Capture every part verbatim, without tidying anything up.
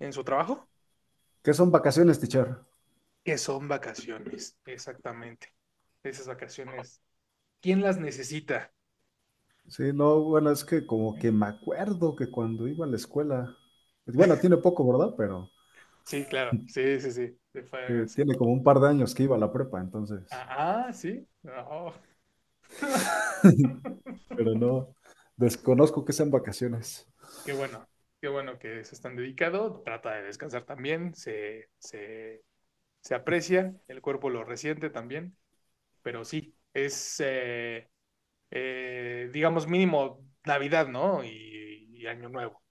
en su trabajo. ¿Qué son vacaciones, teacher? ¿Qué son vacaciones? Exactamente. Esas vacaciones, ¿quién las necesita? Sí, no, bueno, es que como que me acuerdo que cuando iba a la escuela, bueno, tiene poco, ¿verdad? Pero Sí, claro, sí, sí, sí. de eh, fire, sí. tiene como un par de años que iba a la prepa, entonces. Ah, ah, sí. No. Pero no, desconozco que sean vacaciones. Qué bueno, qué bueno que se están dedicado. Trata de descansar también, se, se, se aprecia, el cuerpo lo resiente también, pero sí, es, eh, eh, digamos, mínimo Navidad, ¿no? Y, y Año Nuevo,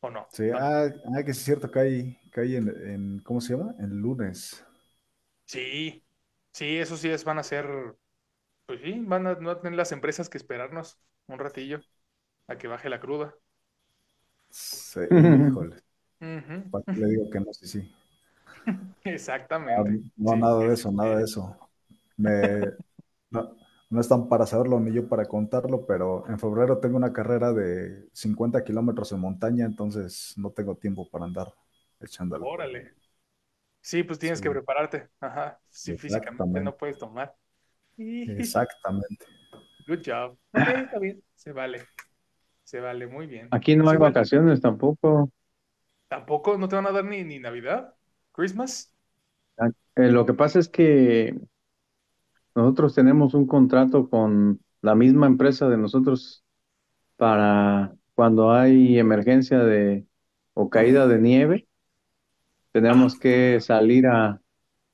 ¿o no? Sí, No. ah, ah, que sí es cierto que hay, que hay en, en- ¿cómo se llama? En lunes. Sí, sí, eso sí es, van a ser, pues sí, van a, no tener las empresas que esperarnos un ratillo a que baje la cruda. Sí, híjole, Ujú. ¿para qué le digo que no? Sí, sí. Ah, Exactamente, no, sí, nada sí, de sí. eso, nada de sí. eso. Me, no, no están para saberlo ni yo para contarlo, pero en febrero tengo una carrera de cincuenta kilómetros en montaña, entonces no tengo tiempo para andar echándole por ahí. Órale. Sí, pues tienes que Sí, prepararte. Ajá. Sí, físicamente no exactamente, puedes tomar. Good exactamente. job. Ok, está bien. Se vale. Se vale, muy bien. Aquí no Pues hay igual, vacaciones tampoco. tampoco no te van a dar ni, ni Navidad, Christmas. Ah, eh, lo que pasa es que nosotros tenemos un contrato con la misma empresa de nosotros para cuando hay emergencia de o caída de nieve, Ah, tenemos que salir a,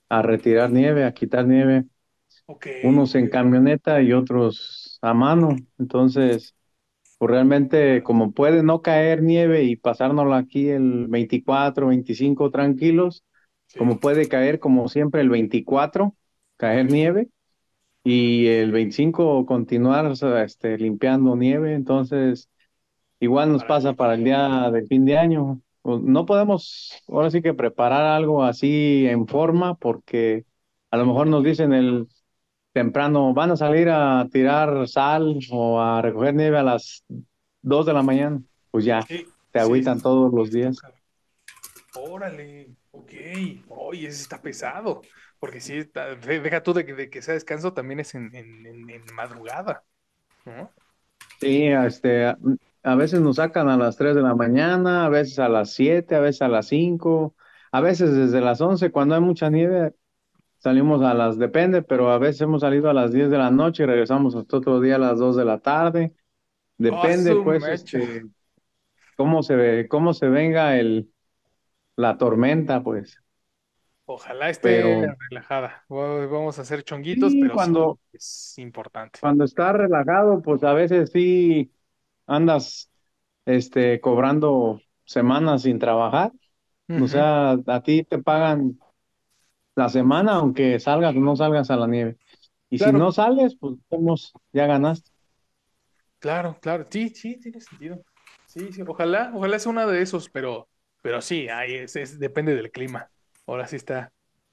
a retirar nieve, a quitar nieve, ok, unos en ok. camioneta y otros a mano. Entonces, pues realmente como puede no caer nieve y pasárnosla aquí el veinticuatro, veinticinco tranquilos, Sí, como puede caer como siempre el veinticuatro, caer nieve y el veinticinco continuar o sea, este, limpiando nieve, entonces igual nos pasa para el día del fin de año. Pues, no podemos ahora sí que preparar algo así en forma porque a lo mejor nos dicen el temprano, van a salir a tirar sal o a recoger nieve a las dos de la mañana, pues ya, sí, te sí, sí, agüitan está todos los está días. cabrón. Órale, ok. Oye, ese está pesado. Porque sí, está- de- deja tú de que, de que sea descanso, también es en, en, en, en madrugada, ¿no? Sí, este, a, a veces nos sacan a las tres de la mañana, a veces a las siete, a veces a las cinco, a veces desde las once, cuando hay mucha nieve, salimos a las, depende, pero a veces hemos salido a las diez de la noche y regresamos hasta otro día a las dos de la tarde, ¡Ah, depende su pues, mecha! este, cómo se ve, cómo se venga el, la tormenta, pues, Ojalá esté pero relajada. Va- Vamos a hacer chonguitos, sí, pero sí, cuando, es importante. cuando está relajado, pues a veces sí andas, este, cobrando semanas sin trabajar. O Ujú. sea, a ti te pagan la semana, aunque salgas o no salgas a la nieve. Y si no Claro, sales, pues vamos, ya ganaste. claro, claro. Sí, sí, tiene sentido. Sí, sí. Ojalá, ojalá sea una de esos, pero, pero sí, ahí es, es- depende del clima. Ahora sí está,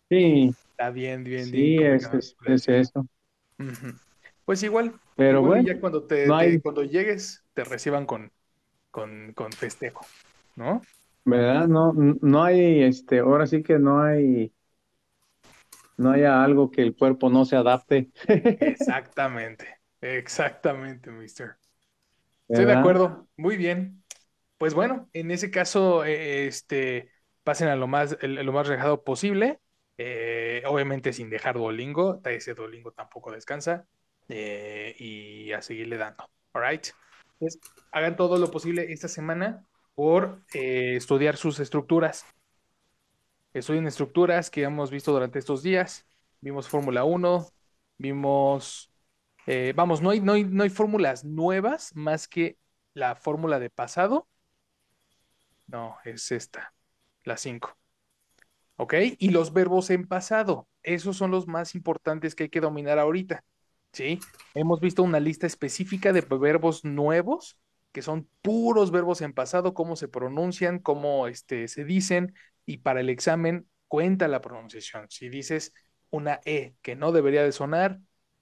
Sí, está bien, bien, bien sí, es, complicado es, es predecirlo. eso. Ujú. Pues igual, Pero igual y bueno, ya cuando te, no te- hay, cuando llegues, te reciban con, con, con festejo, ¿no? ¿verdad? No, n- no hay, este, ahora sí que no hay, no hay algo que el cuerpo no se adapte, Exactamente, exactamente, mister. Estoy de ¿verdad? acuerdo. Muy bien. Pues bueno, en ese caso, eh, este, pasen a lo más, el- lo más relajado posible, eh, obviamente sin dejar Duolingo, ese Duolingo tampoco descansa, eh, y a seguirle dando, all right? Entonces, hagan todo lo posible esta semana por eh, estudiar sus estructuras. Estudien estructuras que hemos visto durante estos días. Vimos Fórmula uno, vimos... eh, vamos, no hay, no hay, no hay fórmulas nuevas más que la fórmula de pasado. No, es esta, la cinco. ¿Ok? Y los verbos en pasado. Esos son los más importantes que hay que dominar ahorita. ¿Sí? Hemos visto una lista específica de verbos nuevos, que son puros verbos en pasado, cómo se pronuncian, cómo este, se dicen, y para el examen cuenta la pronunciación. Si dices una E que no debería de sonar,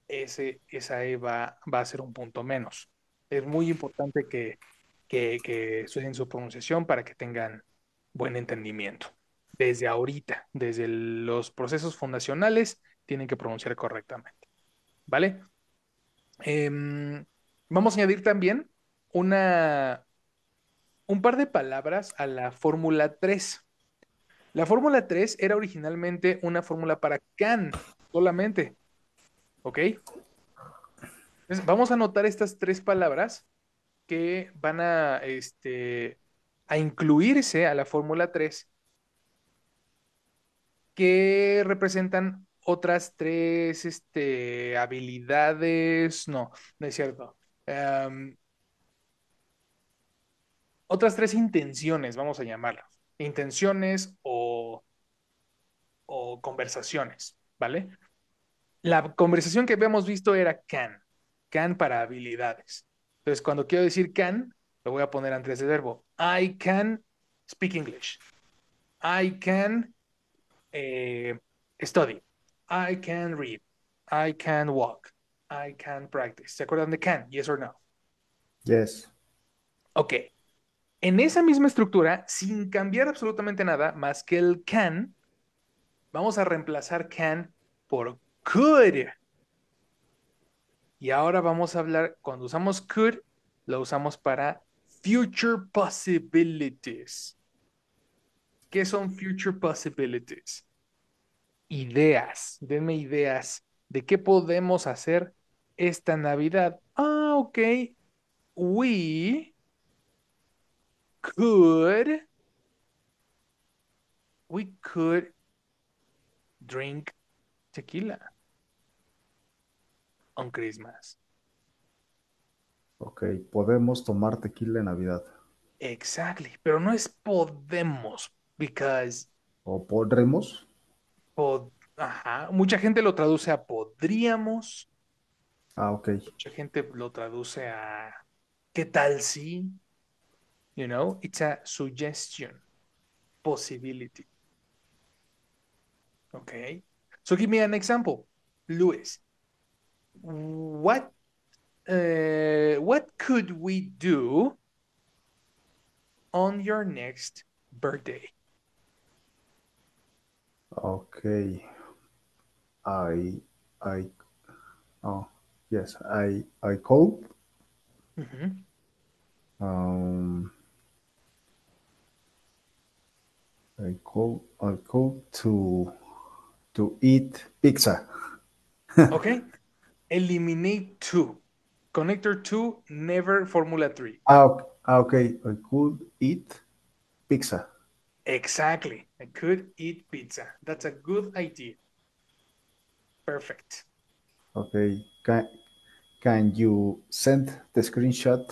ese, esa E va, va a ser un punto menos. Es muy importante que, que, que estudien su pronunciación para que tengan buen entendimiento. Desde ahorita, desde los procesos fundacionales, tienen que pronunciar correctamente, ¿vale? Eh, vamos a añadir también una, un par de palabras a la fórmula tres. La fórmula tres era originalmente una fórmula para can solamente, ¿ok? Entonces, vamos a anotar estas tres palabras que van a, este, a incluirse a la fórmula tres, que representan otras tres este, habilidades, no, no es cierto, um, otras tres intenciones, vamos a llamarlas, intenciones o, o conversaciones, ¿vale? La conversación que habíamos visto era can, can para habilidades. Entonces, cuando quiero decir can, lo voy a poner antes del verbo. I can speak English. I can eh, study. I can read. I can walk. I can practice. ¿Se acuerdan de can? Yes or no? Yes. Ok. En esa misma estructura, sin cambiar absolutamente nada más que el can, vamos a reemplazar can por could. Y ahora vamos a hablar, cuando usamos could, lo usamos para future possibilities. ¿Qué son future possibilities? Ideas. Denme ideas de qué podemos hacer esta Navidad. Ah, ok. We could, we could drink tequila on Christmas. Ok, podemos tomar tequila en Navidad. Exactly, pero no es podemos, because... ¿O podremos? Pod, ajá, mucha gente lo traduce a podríamos. Ah, ok. Mucha gente lo traduce a ¿qué tal si? You know, it's a suggestion, possibility. Ok, so give me an example, Luis. What uh, what could we do on your next birthday? Okay, I I oh yes I I called. Mm-hmm. Um, I call I called to to eat pizza. Okay. Eliminate to. Connector to, never formula three. Ah, okay. Ah, okay. I could eat pizza. Exactly. I could eat pizza. That's a good idea. Perfect. Okay. Can, can you send the screenshot,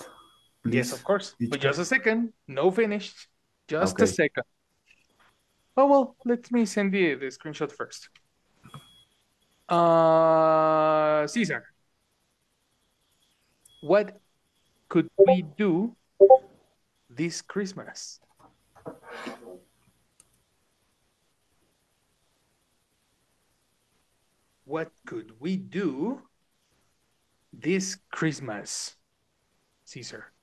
please? Yes, of course. Did but you... just a second. No finished. Just okay. a second. Oh, well, let me send you the screenshot first. Uh, Cesar, what could we do this Christmas? What could we do this Christmas, Cesar?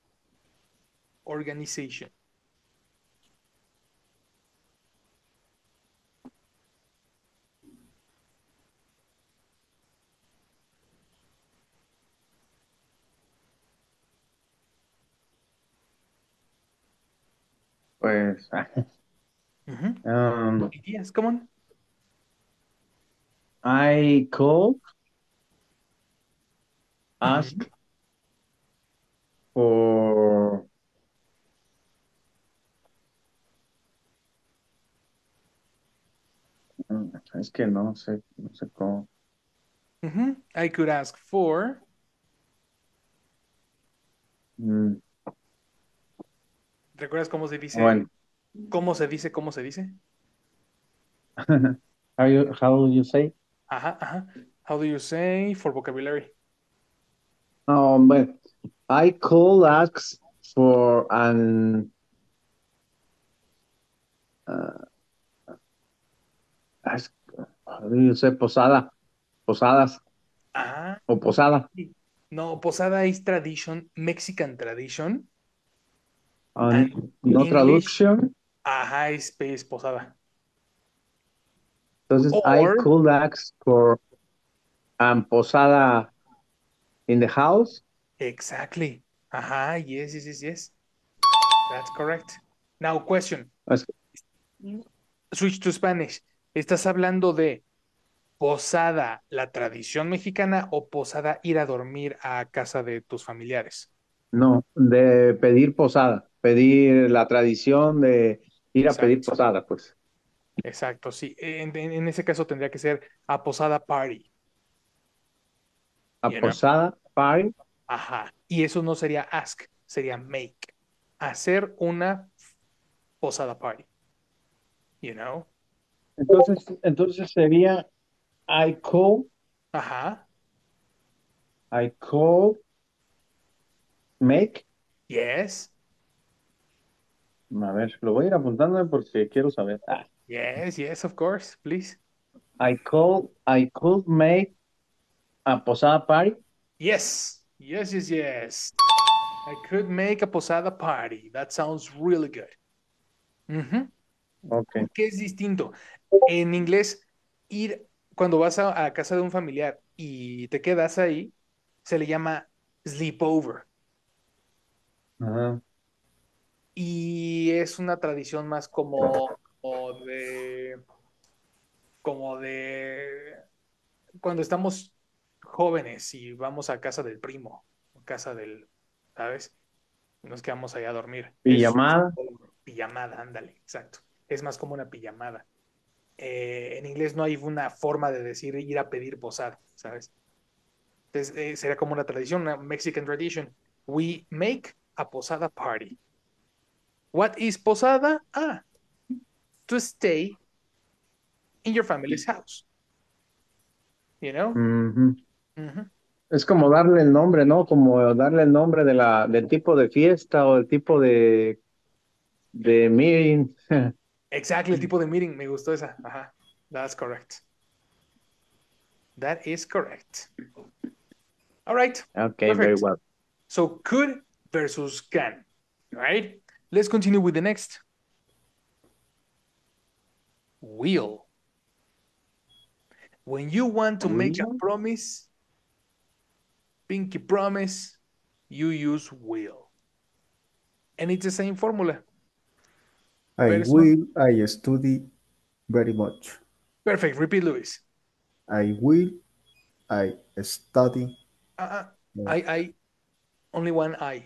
Organization. Pues, mm-hmm. um, ideas, come on. I call, ask mm-hmm. for, es que no sé, no sé cómo. Mm-hmm. I could ask for. Mm. ¿Recuerdas cómo se dice? Bueno. ¿Cómo se dice? ¿Cómo se dice? How, you, how do you say? Ajá, ajá. How do you say for vocabulary? Oh, but I could ask for an... Uh, ask, how do you say posada? Posadas. Ajá. O posada. No, posada is tradition, Mexican tradition. And no English, traduction. a high-space posada. Entonces, or, I could ask for um, posada in the house? Exactly. Aha, uh-huh. yes, yes, yes, yes. That's correct. Now, question. Switch to Spanish. ¿Estás hablando de posada, la tradición mexicana, o posada ir a dormir a casa de tus familiares? No, de pedir posada, pedir la tradición de ir Exacto. a pedir posada, pues. Exacto, sí. En, en, en ese caso tendría que ser a posada party. A you posada know? Party. Ajá. Y eso no sería ask, sería make. Hacer una posada party. You know? Entonces, entonces sería I call. Ajá. I call. Make. Yes. A ver, lo voy a ir apuntando porque quiero saber. Ah. Yes, yes, of course, please. I call, I could make a posada party. Yes, yes, yes, yes. I could make a posada party. That sounds really good. Mm-hmm. Okay. ¿Qué es distinto? En inglés, ir cuando vas a, a casa de un familiar y te quedas ahí, se le llama sleepover. Uh-huh. Y es una tradición más como, como de como de cuando estamos jóvenes y vamos a casa del primo, casa del, ¿sabes? Nos quedamos allá a dormir. Pijamada. Pijamada, ándale, exacto. Es más como una pijamada. Eh, en inglés no hay una forma de decir ir a pedir posada, ¿sabes? Entonces eh, será como una tradición, una Mexican tradition. We make a posada party. What is posada? Ah, to stay in your family's house. You know? Mm-hmm. Mm-hmm. Es como darle el nombre, ¿no? Como darle el nombre de la, del tipo de fiesta o el tipo de, de meeting. Exactly, el tipo de meeting. Me gustó esa. Ajá. That's correct. That is correct. All right. Okay, perfect. Very well. So, could versus can, right? Let's continue with the next. Will. When you want to make a promise, pinky promise, you use will. And it's the same formula. I Person. will, I study very much. Perfect. Repeat, Luis. I will, I study. Uh, I, I, only one I.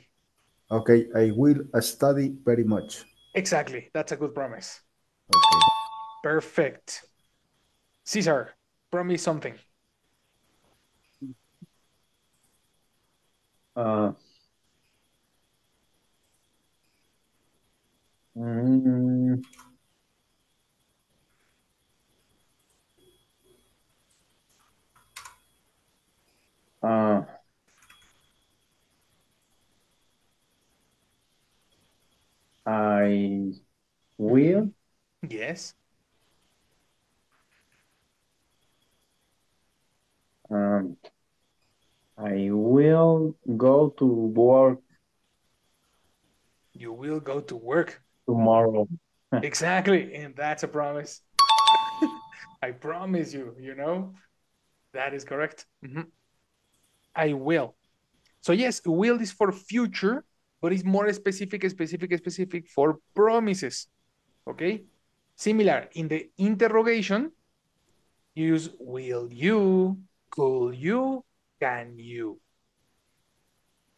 Okay, I will study very much. Exactly, that's a good promise. Okay. Perfect. Cesar, promise something. Uh, mm, uh, I will. Yes. Um, I will go to work. You will go to work tomorrow. Exactly. And that's a promise. I promise you, you know, that is correct. Mm-hmm. I will. So yes, will is for future. But it's more specific, specific, specific for promises, okay? Similar, in the interrogation, you use will you, could you, can you,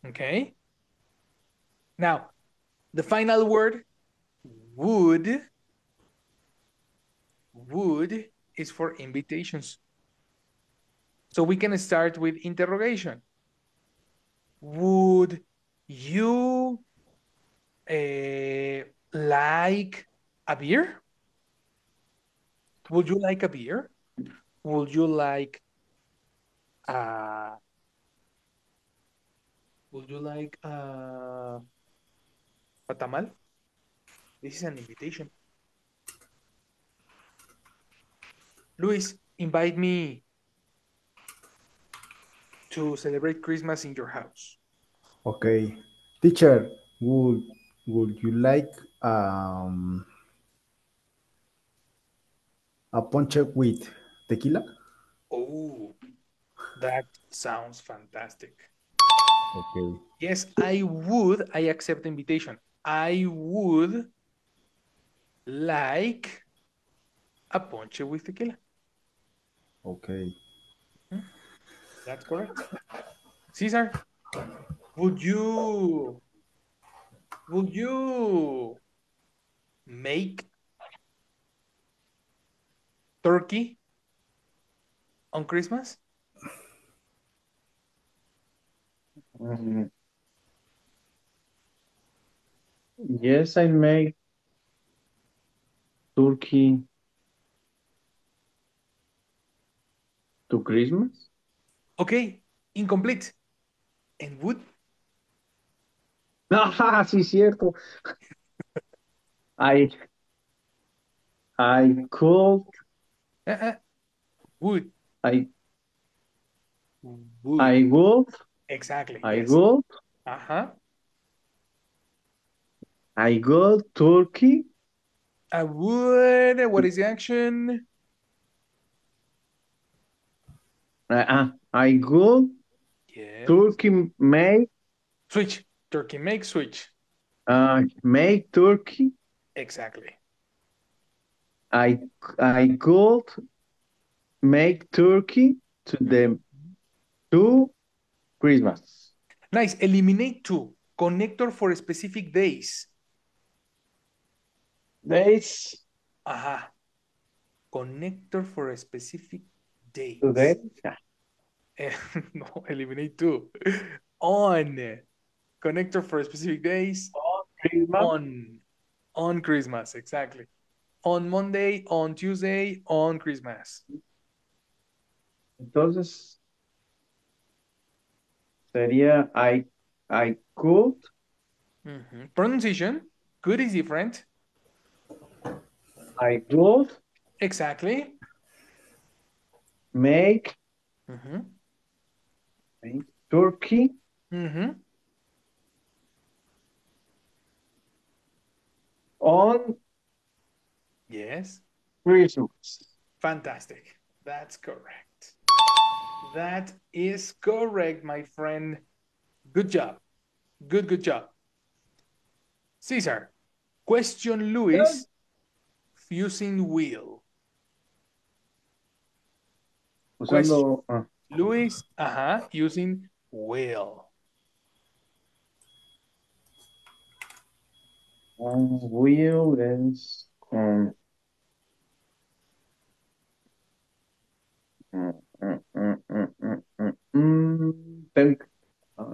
okay? Now, the final word, would, would is for invitations. So we can start with interrogation. Would you uh, like a beer? Would you like a beer? Would you like uh would you like uh a tamal? This is an invitation. Luis, invite me to celebrate Christmas in your house. Okay, teacher, would would you like um a ponche with tequila. Oh, that sounds fantastic. Okay. Yes, I would. I accept the invitation. I would like a ponche with tequila. Okay. That's correct. Cesar, would you would you make turkey on Christmas? Mm-hmm. Yes, I make turkey to Christmas. Okay, incomplete. And would? Ah, sí, cierto. I I could. Uh-uh. Would. I would. I would. Exactly. I yes. would. Uh huh. I go turkey. I would. What is the action? Uh-uh. I go yes. turkey make. Switch. Turkey make switch. Uh, make turkey. Exactly. I I could make turkey to the to Christmas. Nice. Eliminate two. Connector for specific days. Days. Aha. Connector for a specific day. Today? Yeah. No, eliminate two. On. Connector for specific days. On Christmas. On, on Christmas, exactly. On Monday, on Tuesday, on Christmas. Entonces, sería I, I could. Mm-hmm. Pronunciation. Could is different. I could. Exactly. Make. Mm-hmm. Make turkey. Mm-hmm. On. Yes. Christmas. Fantastic. That's correct. That is correct, my friend. Good job. Good, good job. Cesar, question Luis. Yes. Fusing wheel. Usando, uh, Luis, uh-huh, using wheel. Um, wheel is... Um, mm, mm, mm, mm, mm, mm, mm, think, uh,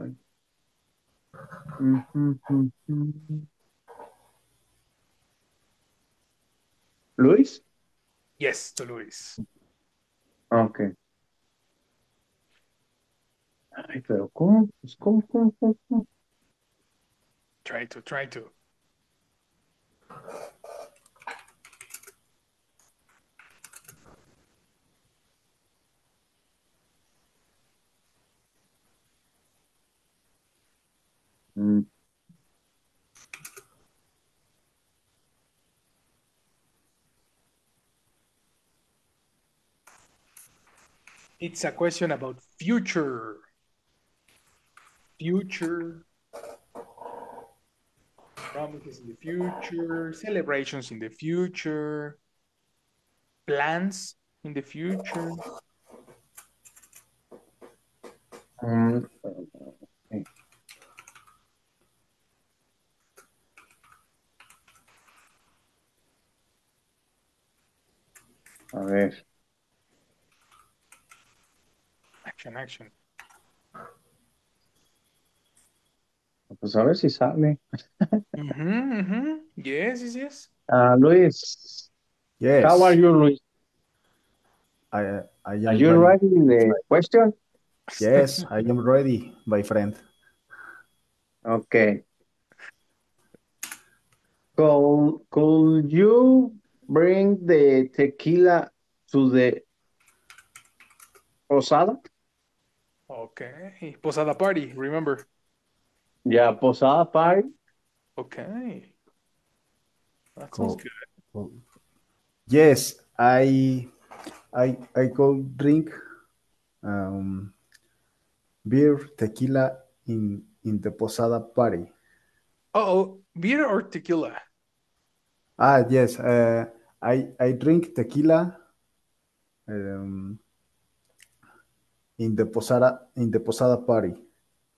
mm, mm, mm, mm. Luis? Yes, to Luis. Okay. Ay, pero ¿cómo? ¿Cómo, cómo, cómo, cómo? Try to, try to. Mm. It's a question about future. Future. Promises in the future. Celebrations in the future. Plans in the future. Um, okay. A ver. Action, action. Pues a ver si sale. Mm-hmm, mm-hmm. Yes, yes, yes. Uh, Luis. Yes. How are you, Luis? I, I am are you ready with the question? Yes, I am ready, my friend. Okay. Could, could you bring the tequila to the posada? Okay. Posada party, remember. Yeah, posada party. Okay. That sounds cool. Good. Cool. Yes, I I I go drink um, beer, tequila in in the posada party. Oh, beer or tequila? Ah, yes. Uh, I I drink tequila um, in the posada in the posada party.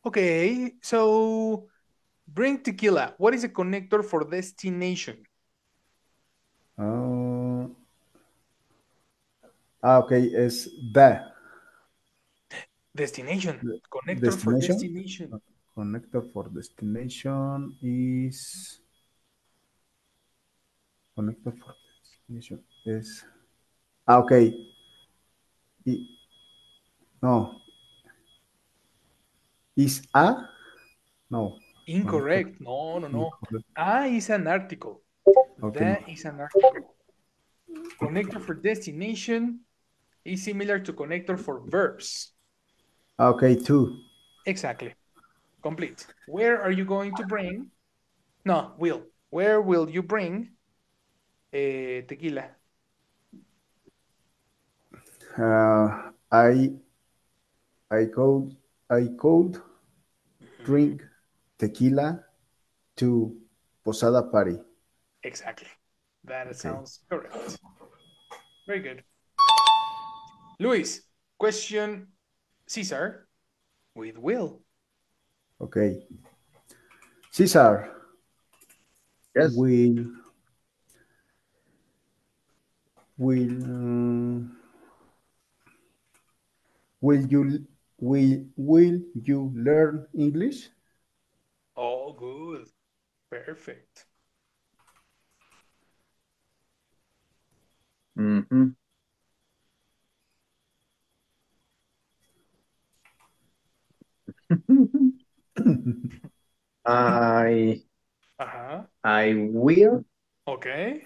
Okay, so bring tequila. What is the connector for destination? Uh, ah, okay, it's the destination. Connector destination? for destination. Connector for destination is. Connector for destination is. Ah, okay. I, no. Is a? No. Incorrect. No, no, no. Incorrect. A is an article. Okay. That is an article. Connector for destination is similar to connector for verbs. Okay, two. Exactly. Complete. Where are you going to bring? No, will. Where will you bring uh, tequila? Uh, I I could I could drink tequila to posada party. Exactly. That okay. Sounds correct. Very good. Luis, question Cesar with Will. Okay. Cesar. Yes. Will. Will. Um, will you? Will. Will you learn English? Oh, good. Perfect. Mm-hmm. I uh-huh. I will. Okay.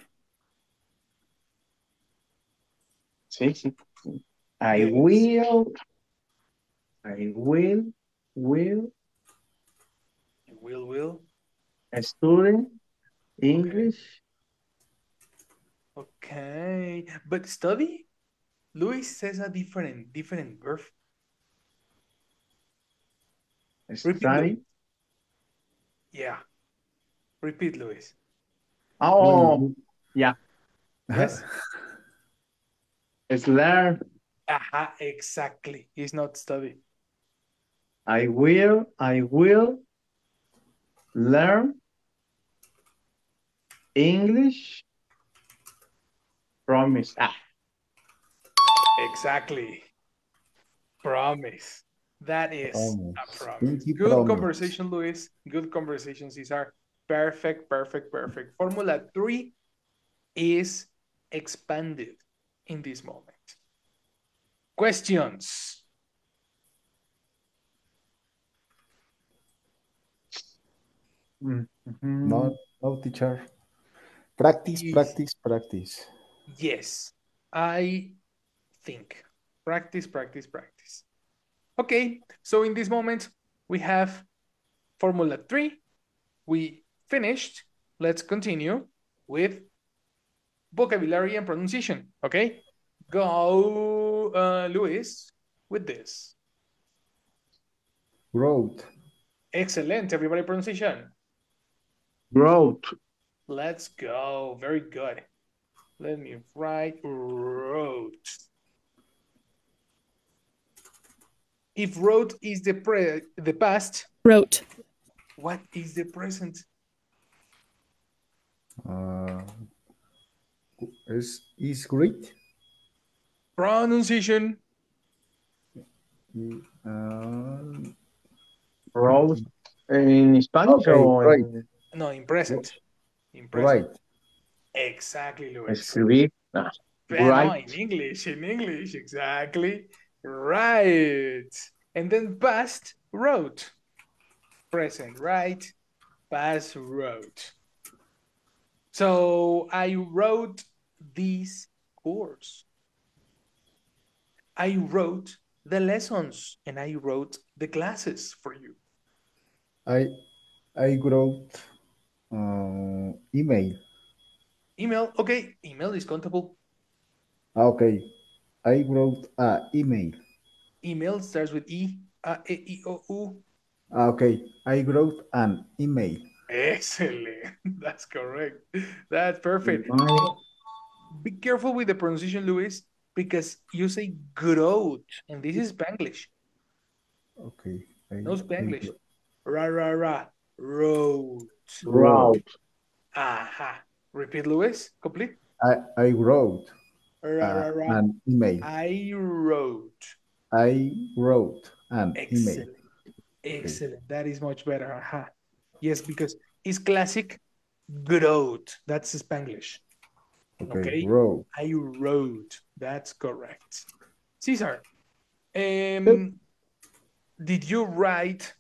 Sí, sí. I will. I will. Will. You will. Will. A student English. Okay. Okay, but study, Luis says a different, different verb. Study? Yeah. Repeat, Luis. Oh, yeah. Yes. It's learn. Aha, exactly. It's not study. I will, I will learn English. Promise. Ah. Exactly. Promise. That is promise. A promise. Good promise. Conversation, Luis. Good conversation, Cesar. Perfect, perfect, perfect. Formula three is expanded in this moment. Questions? Mm-hmm. No, no, teacher. Practice, yes. practice, practice. Yes, I think. Practice, practice, practice. Okay, so in this moment, we have Formula three. We finished. Let's continue with vocabulary and pronunciation, okay? Go, uh, Luis, with this. Road. Excellent, everybody, pronunciation. Road. Let's go, very good. Let me write road. If road is the pre the past, road. What is the present? Uh, is is great. Pronunciation. Uh, road in Spanish okay, or right. in... no in present. In present. Right. Exactly, Luis. Escribir. No. Right. No, in English, in English, exactly. Right. And then past, wrote. Present, right? Past, wrote. So I wrote this course. I wrote the lessons and I wrote the classes for you. I, I wrote uh, email. Email, okay, email is countable. Ah, okay. I wrote uh, email. Email starts with E, A, E, I, O, U. Ah, okay. I wrote an email. Excellent. That's correct. That's perfect. Email. Be careful with the pronunciation, Luis, because you say growth, and this is Spanglish. Okay. I, no Spanglish. Ra, ra, ra. Road. Road. Aha. Repeat, Luis. Complete. I, I wrote ra, ra, ra. an email. I wrote. I wrote an Excellent. email. Excellent. Okay. That is much better. Aha. Yes, because it's classic growth. That's Spanglish. Okay. okay. Road. I wrote. That's correct. Cesar, um, did you write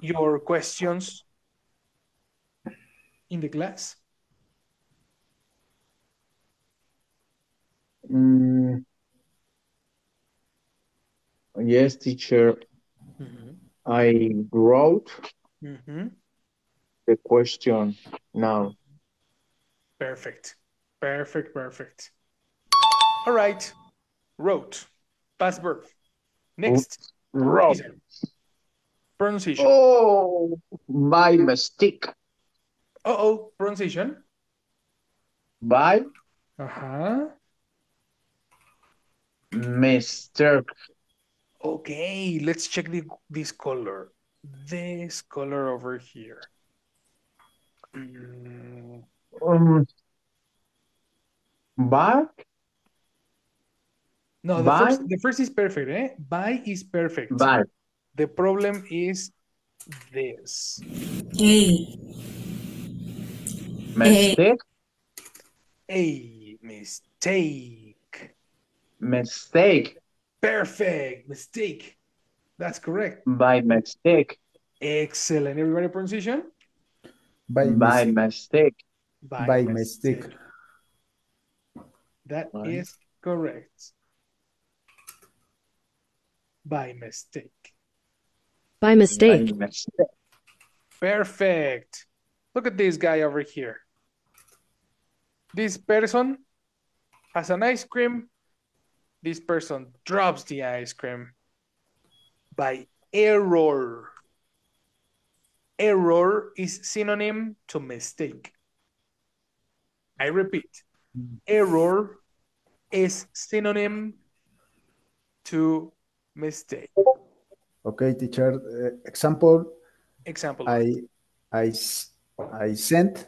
your questions in the class? Mm. Yes, teacher. Mm-hmm. I wrote mm-hmm. the question now. Perfect. Perfect, perfect. All right. Wrote. Past verb. Next. Wrote. Pronunciation. Oh, by mistake. Uh-oh. Pronunciation. By. Uh-huh. Mistake. Okay, let's check the, this color. This color over here. Mm. Um, by? No, the, by? First, the first is perfect, eh? By is perfect. By. The problem is this. A. Mistake? A. Mistake. Mistake. Perfect. Mistake. That's correct. By mistake. Excellent. Everybody pronunciation? By, by mistake. mistake. By, by mistake. mistake. That right. is correct. By mistake. By mistake. By mistake. Perfect. Look at this guy over here. This person has an ice cream. This person drops the ice cream by error. Error is synonym to mistake. I repeat, error is synonym to mistake. Okay, teacher. Uh, example. Example. I, I, I sent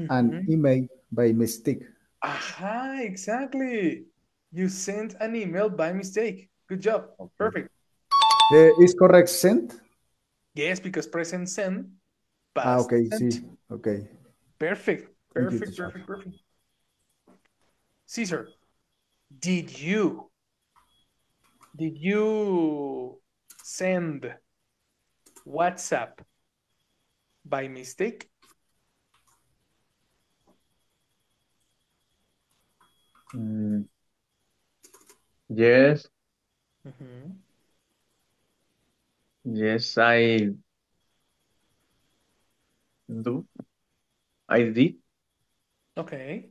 mm-hmm. an email by mistake. Aha, exactly. You sent an email by mistake. Good job. Okay. Perfect. Uh, is correct sent? Yes, because present send. Past ah, okay. Sent. See. Okay. Perfect. Perfect. You, perfect. Perfect. Cesar, did you did you send WhatsApp by mistake? Mm. Yes. Mm-hmm. Yes, I do. I did. Okay.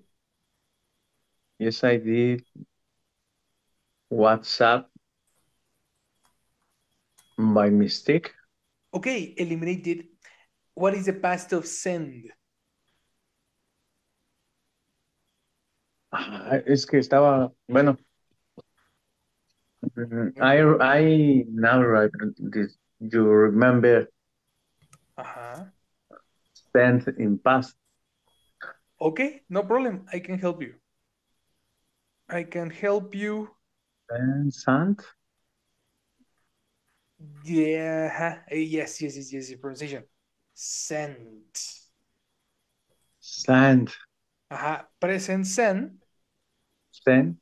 Yes, I did. WhatsApp by mistake. Okay, eliminated. What is the past of send? Ah, es que estaba, bueno. I I now write this. You remember? Uh huh. Sent in past. Okay, no problem. I can help you. I can help you. And sent. Yeah. Yes. Yes. Yes. Yes. Pronunciation. Sent. Sent. Uh huh. Present sent. Sent.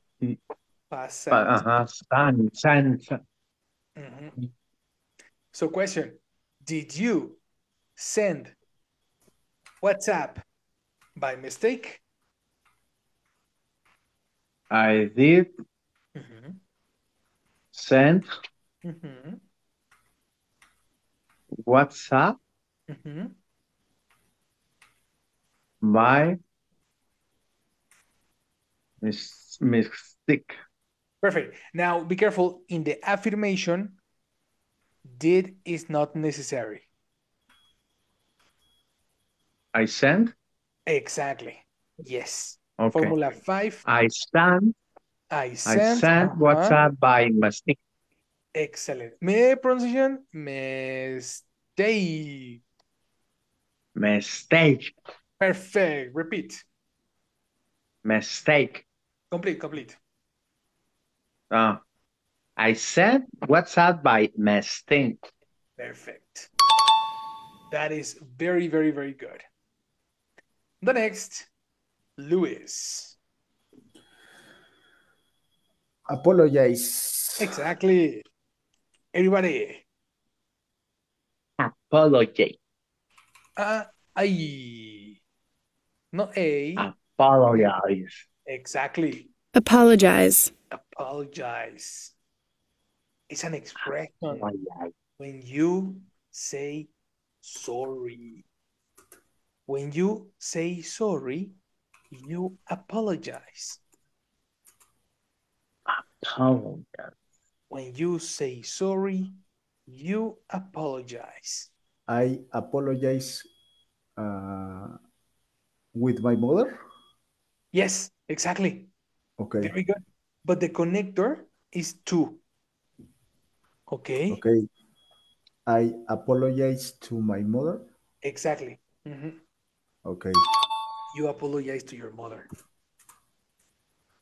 Past sent. Uh-huh. Sent, sent. Mm-hmm. So question, did you send WhatsApp by mistake? I did mm-hmm. send mm-hmm. WhatsApp mm-hmm. by mistake. Perfect. Now be careful in the affirmation. Did is not necessary. I send. Exactly. Yes. Okay. Formula five. I stand. I sent. I sent uh-huh. WhatsApp by mistake. Excellent. My pronunciation mistake. Mistake. Perfect. Repeat. Mistake. Complete. Complete. Uh, I sent WhatsApp by mistake. Perfect. That is very, very, very good. The next, Luis. Apologize. Exactly. Everybody. Apologize. Uh, I. Not a. Apologize. Exactly. Apologize. Apologize. It's an expression apologize. When you say sorry. When you say sorry, you apologize. Apologize. When you say sorry, you apologize. I apologize uh, with my mother? Yes, exactly. Okay. Very good. But the connector is to. Okay. Okay. I apologize to my mother? Exactly. Mm-hmm. Okay. You apologize to your mother.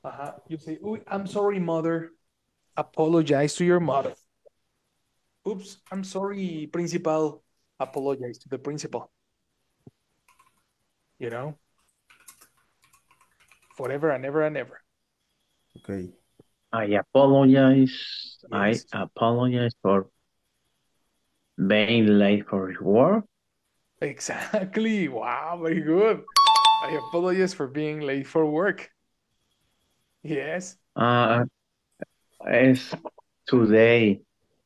Uh-huh. You say, "Ooh, I'm sorry, mother." Apologize to your mother. Oops, I'm sorry, principal. Apologize to the principal. You know? Forever and ever and ever. Okay. I apologize. Yes. I apologize for being late for work. Exactly. Wow, very good. I apologize for being late for work. Yes. Uh, it's today,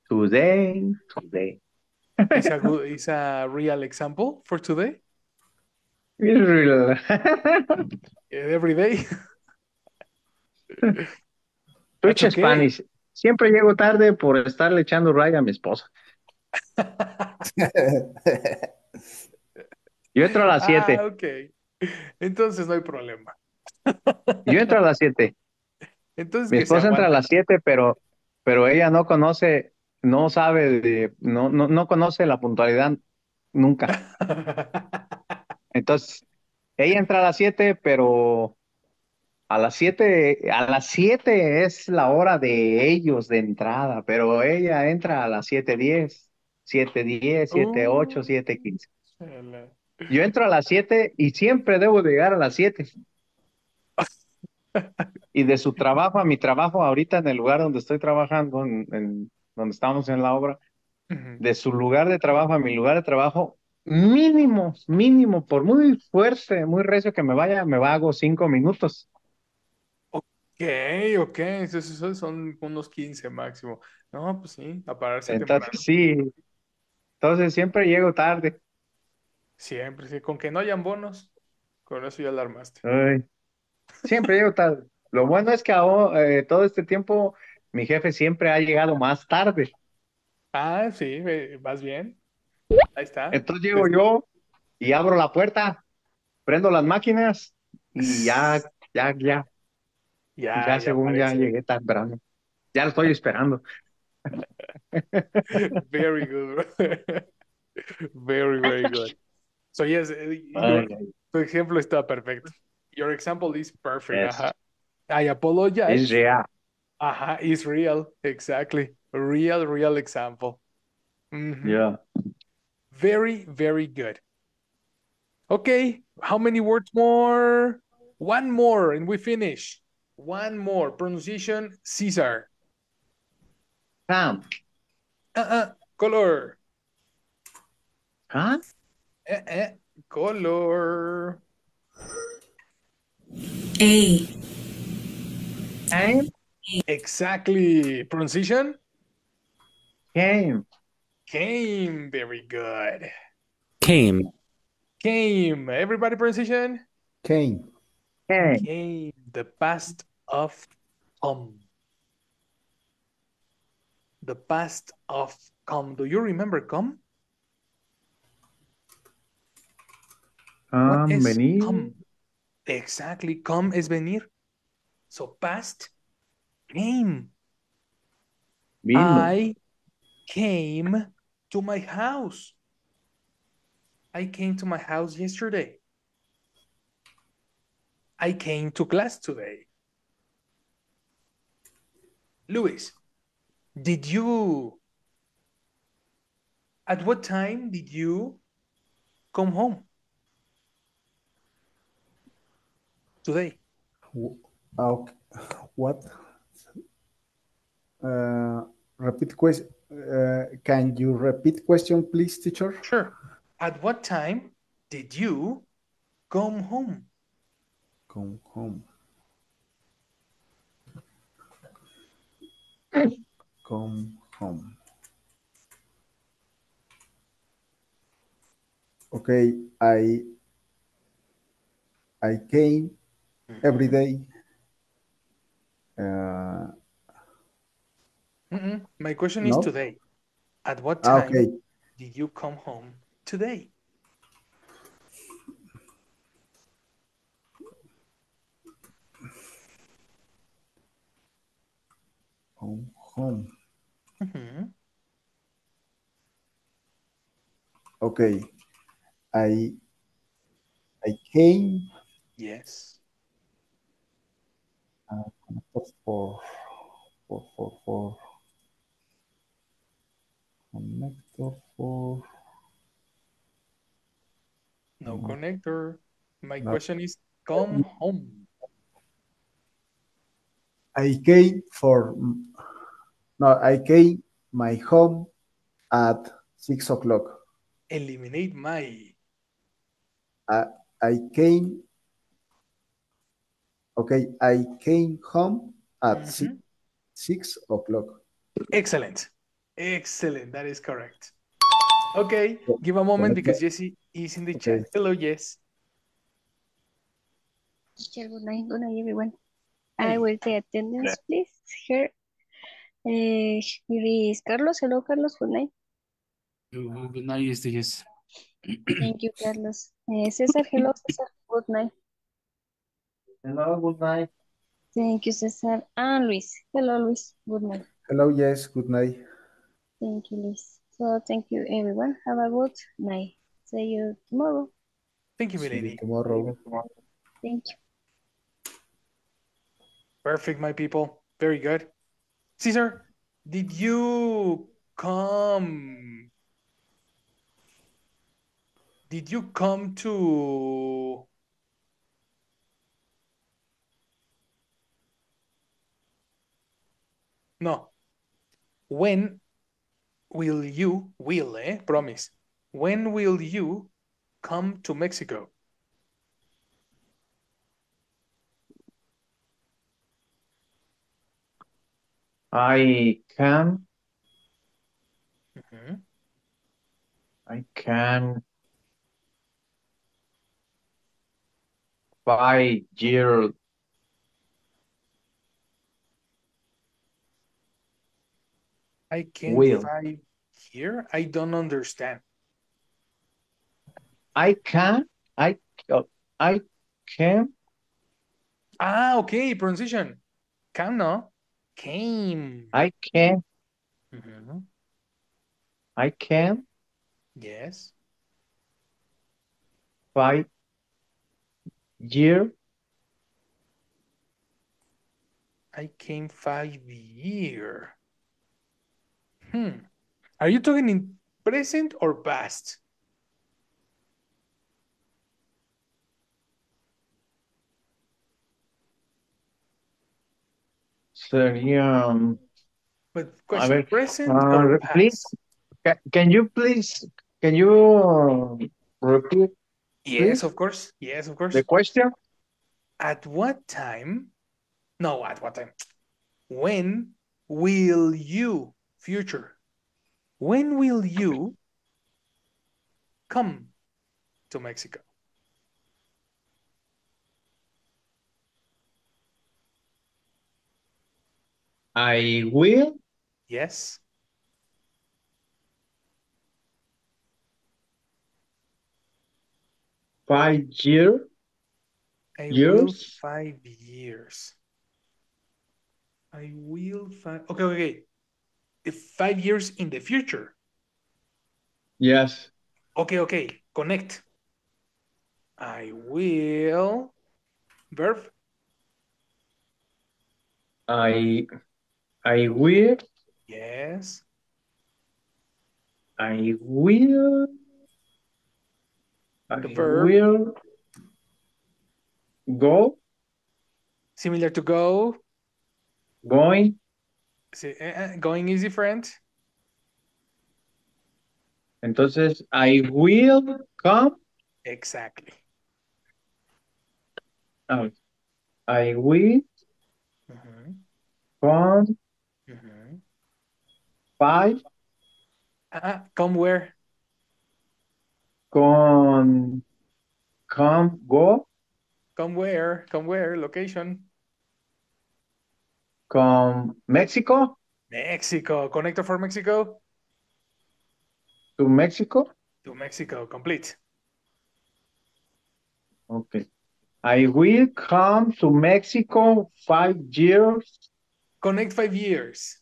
today, today. It's a good, it's a real example for today. It's real. Every day. Twitch okay. Spanish. Siempre llego tarde por estarle echando raya a mi esposa. Yo entro a las siete. Ah, ok. Entonces no hay problema. Yo entro a las siete. Entonces, mi esposa entra a las siete, pero, pero ella no conoce, no sabe, de, no, no, no conoce la puntualidad nunca. Entonces, ella entra a las siete, pero a las siete, a las siete es la hora de ellos de entrada, pero ella entra a las siete diez. siete diez, siete ocho, siete quince. Yo entro a las siete y siempre debo llegar a las siete. Y de su trabajo a mi trabajo, ahorita en el lugar donde estoy trabajando, en, en, donde estamos en la obra, uh-huh. De su lugar de trabajo a mi lugar de trabajo, mínimo, mínimo, por muy fuerte, muy recio que me vaya, me vago cinco minutos. Ok, ok, entonces son unos quince máximo. No, pues sí, a pararse temprano. Entonces sí, entonces siempre llego tarde. Siempre, sí, con que no hayan bonos, con eso ya la armaste. Ay, siempre llego tarde. Lo bueno es que ahora, eh, todo este tiempo mi jefe siempre ha llegado más tarde. Ah, sí, vas bien. Ahí está. Entonces llego yo y abro la puerta, prendo las máquinas y ya, ya, ya. Ya, ya, ya según parece. Ya llegué temprano. Ya lo estoy esperando. Very good, very, very good. So yes, your, tu ejemplo está perfecto. Your example is perfect. Yes. Ajá. I apologize. It's real. Ajá, it's real. Exactly. Real, real example. Mm-hmm. Yeah. Very, very good. Okay, how many words more? One more and we finish. One more. Pronunciation, Cesar. Sam. Uh-uh. Color. Huh? Uh-uh. Color. A. A. Exactly. Pronunciation? Came. Came. Very good. Came. Came. Everybody pronunciation? Came. Okay. Okay, the past of come. The past of come. Do you remember come? What Come, is venir. come? Exactly, come is venir. So past came. Vino. I came to my house. I came to my house yesterday. I came to class today. Luis, did you, at what time did you come home today? W- Okay. What? Uh, repeat question. Uh, can you repeat question, please, teacher? Sure. At what time did you come home? Come home. Come home. Okay. I I came every Mhm. day. Uh, Mm-mm. My question is no. today. At what Ah, time okay. did you come home today? Home. Home. Mhm. Okay. I I came Yes. uh, for for for for connector for No no, connector. My not question is come home. I came for no I came my home at six o'clock. Eliminate my. I I came okay I came home at six Mhm. six o'clock. Excellent. Excellent. That is correct. Okay, Co- give a moment because Connector. Jesse is in the chat. Okay. Hello, Jess. Teacher, good night, good night, everyone. I Hey. will take attendance, please. Here, uh, here is Carlos. Hello, Carlos. Good night. Good good night, este, yes. Thank you, Carlos. Uh, Cesar. Hello, Cesar. Good night. Hello, good night. Thank you, Cesar. And Luis. Hello, Luis. Good night. Hello. Yes. Good night. Thank you, Luis. So, thank you, everyone. Have a good night. See you tomorrow. Thank you, See you Milady. tomorrow. Thank you. Perfect, my people. Very good. Caesar, did you come? Did you come to no? When will you will eh? Promise. When will you come to Mexico? I can, Mhm. I can buy year I can will. five here. I don't understand. I can, I, uh, I can, Ah, okay. Pronunciation. Come no. Came. I can, Mhm. I can Yes. buy year I came five year. Hmm. Are you talking in present or past? sería, um, But a question, ver, present uh, or re- please, past? ca- can you please, can you um, repeat, Yes, please, of course. Yes, of the course. question? At what time? No, at what time? When will you, future, when will you come to Mexico? I will. Yes. Five year. I years. Will five years. I will five. Okay, okay. If five years in the future. Yes. Okay, okay. Connect. I will. Verb. I. I will. Yes. I will. The I verb. Will. Go. Similar to go. Going. Going is different. Entonces, I will come. Exactly. Um, I will mm-hmm. come mm-hmm. five. Uh-huh. Come where? Come, come, go. Come where? Come where? Location. Come Mexico. Mexico. Connector for Mexico. To Mexico. To Mexico. Complete. Okay. I will come to Mexico five years. Connect five years.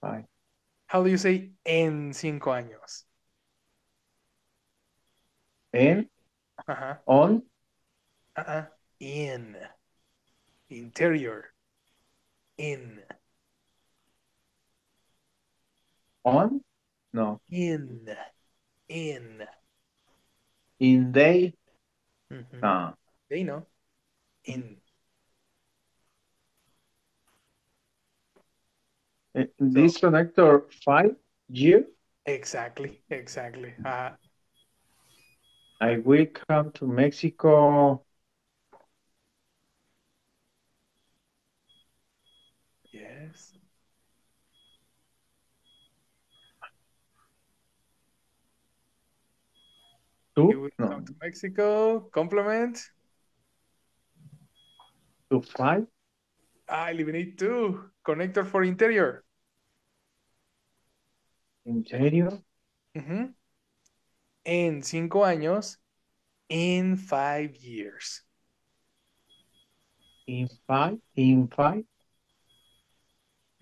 Five. How do you say en cinco años? En. Uh-huh. On. Uh-uh. In. Interior. In. On? No. In. In. In they? Mm-hmm. uh. They know. In. This so. Connector five year? Exactly. Exactly. Uh, I will come to Mexico. Yes. You will no. come to Mexico. Compliment. To five. I eliminate two. Connector for interior. Interior. Mm-hmm. En cinco años. In five years. In five. In five.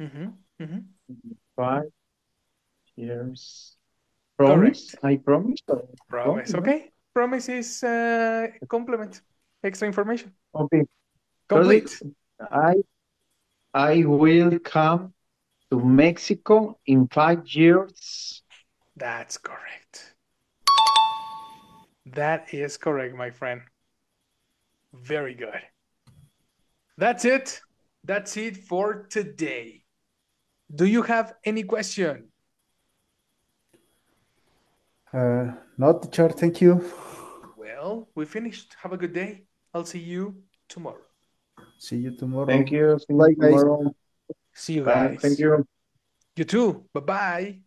Mm-hmm. Mm-hmm. Five years. Promise? Correct. I promise. Promise. Okay. Promise is uh, compliment. Extra information. Okay. Complete. I I will come to Mexico in five years. That's correct. That is correct, my friend. Very good. That's it. That's it for today. Do you have any question? Uh, not teacher, thank you. Well, we finished. Have a good day. I'll see you tomorrow. See you tomorrow. Thank you. See you tomorrow. See you guys. Bye. Thank you. You too. Bye-bye.